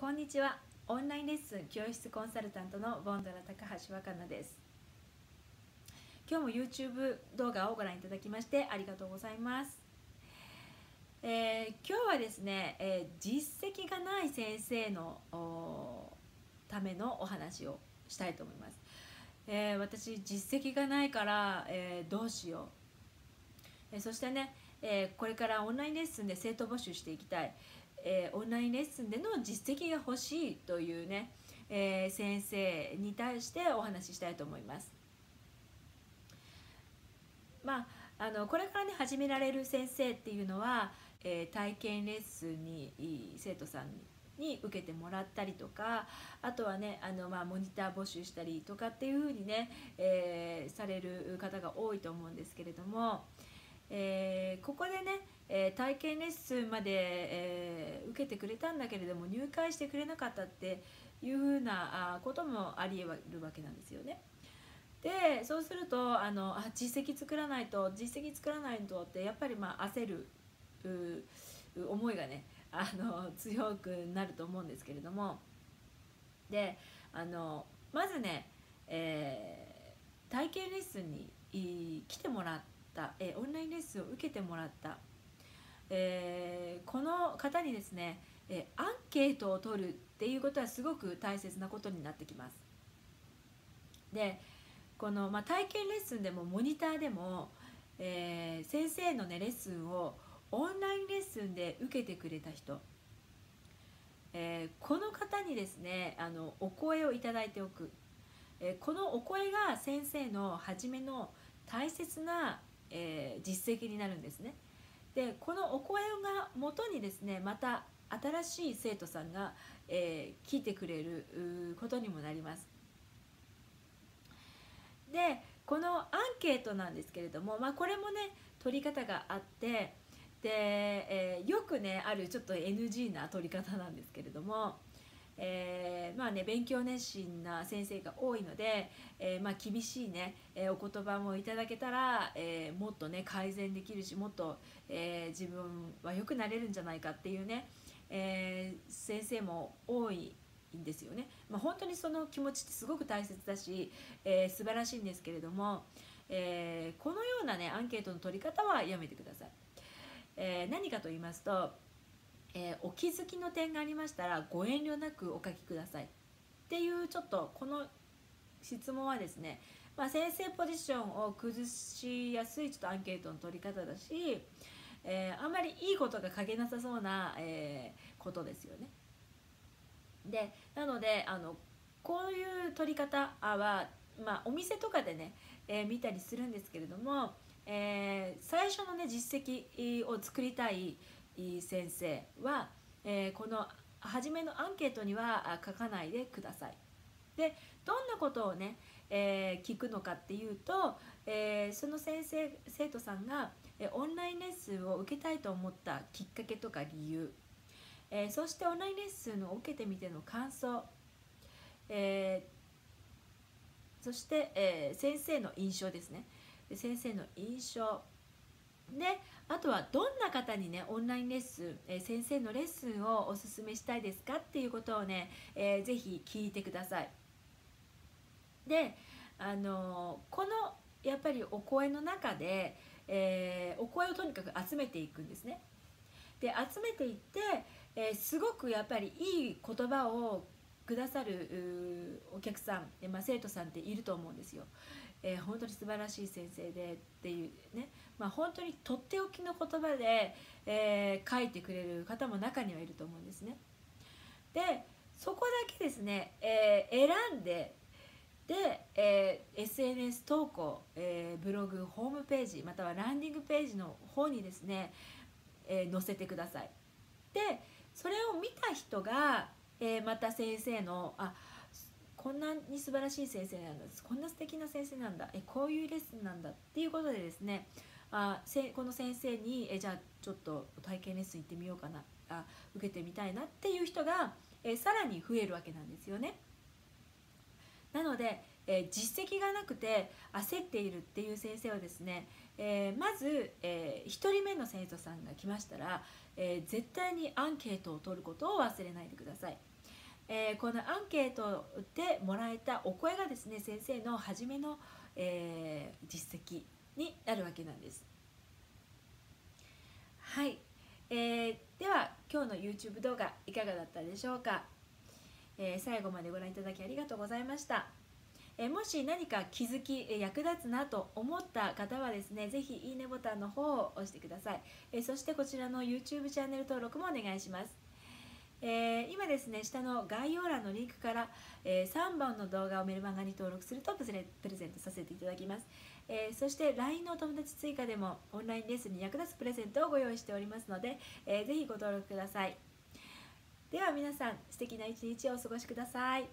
こんにちは。オンラインレッスン教室コンサルタントのボンドラ高橋若菜です。今日も YouTube 動画をご覧いただきましてありがとうございます。今日はですね、実績がない先生のためのお話をしたいと思います。私実績がないから、どうしよう、そしてね、これからオンラインレッスンで生徒募集していきたい、オンラインレッスンでの実績が欲しいというね、先生に対してお話ししたいと思います。これからね始められる先生っていうのは、体験レッスンに生徒さんに受けてもらったりとか、あとはねモニター募集したりとかっていうふうにね、される方が多いと思うんですけれども、ここでね、体験レッスンまで、受けてくれたんだけれども入会してくれなかったっていうふうなこともありえるわけなんですよね。でそうすると実績作らないとってやっぱり焦る思いがね強くなると思うんですけれども、でまずね、体験レッスンに来てもらった、オンラインレッスンを受けてもらった、この方にですね、アンケートを取るっていうことはすごく大切なことになってきます。でこの体験レッスンでもモニターでも、先生のねレッスンをオンラインレッスンで受けてくれた人、この方にですねお声をいただいておく、このお声が先生の初めの大切な、実績になるんですね。でこのお声がもとにですねまた新しい生徒さんが、聞いてくれることにもなります。でこのアンケートなんですけれども、これもね取り方があってで、よくねあるちょっと NG な取り方なんですけれども、勉強熱心な先生が多いので、厳しいねお言葉もいただけたら、もっとね改善できるしもっと、自分は良くなれるんじゃないかっていうね、先生も多いんですよね。本当にその気持ちってすごく大切だし、素晴らしいんですけれども、このようなねアンケートの取り方はやめてください。何かと言いますと、お気づきの点がありましたらご遠慮なくお書きくださいっていうちょっとこの質問はですね、先生ポジションを崩しやすいちょっとアンケートの取り方だし、あんまりいいことが書けなさそうな、ことですよね。でなのでこういう取り方は、お店とかでね、見たりするんですけれども、最初のね実績を作りたい先生は、この初めのアンケートには書かないでください。でどんなことをね、聞くのかっていうと、その生徒さんがオンラインレッスンを受けたいと思ったきっかけとか理由、そしてオンラインレッスンを受けてみての感想、そして、先生の印象ですね。先生の印象で、あとはどんな方にねオンラインレッスン、先生のレッスンをおすすめしたいですかっていうことをね、ぜひ聞いてください。でこのやっぱりお声の中で、お声をとにかく集めていくんですね。で集めていって、すごくやっぱりいい言葉をくださるお客さん、生徒さんっていると思うんですよ。本当に素晴らしい先生でっていうね、本当にとっておきの言葉で、書いてくれる方も中にはいると思うんですね。でそこだけですね、選んでSNS 投稿、ブログ、ホームページまたはランディングページの方にですね、載せてください。でそれを見た人が、また先生のこんなに素晴らしい先生なんだ、こんな素敵な先生なんだ、こういうレッスンなんだっていうことでですね、この先生にじゃあちょっと体験レッスン行ってみようかな、受けてみたいなっていう人が、さらに増えるわけなんですよね。なので、実績がなくて焦っているっていう先生はですね、まず、1人目の生徒さんが来ましたら、絶対にアンケートを取ることを忘れないでください。このアンケートでもらえたお声がですね、先生の初めの、実績になるわけなんです。はい、では今日の YouTube 動画いかがだったでしょうか。最後までご覧いただきありがとうございました。もし何か気づき、役立つなと思った方はですね、ぜひいいねボタンの方を押してください。そしてこちらの YouTube チャンネル登録もお願いします。今ですね、下の概要欄のリンクから、3本の動画をメルマガに登録するとプレゼントさせていただきます。そして LINE のお友達追加でもオンラインレッスンに役立つプレゼントをご用意しておりますので、ぜひご登録ください。では皆さん、素敵な一日をお過ごしください。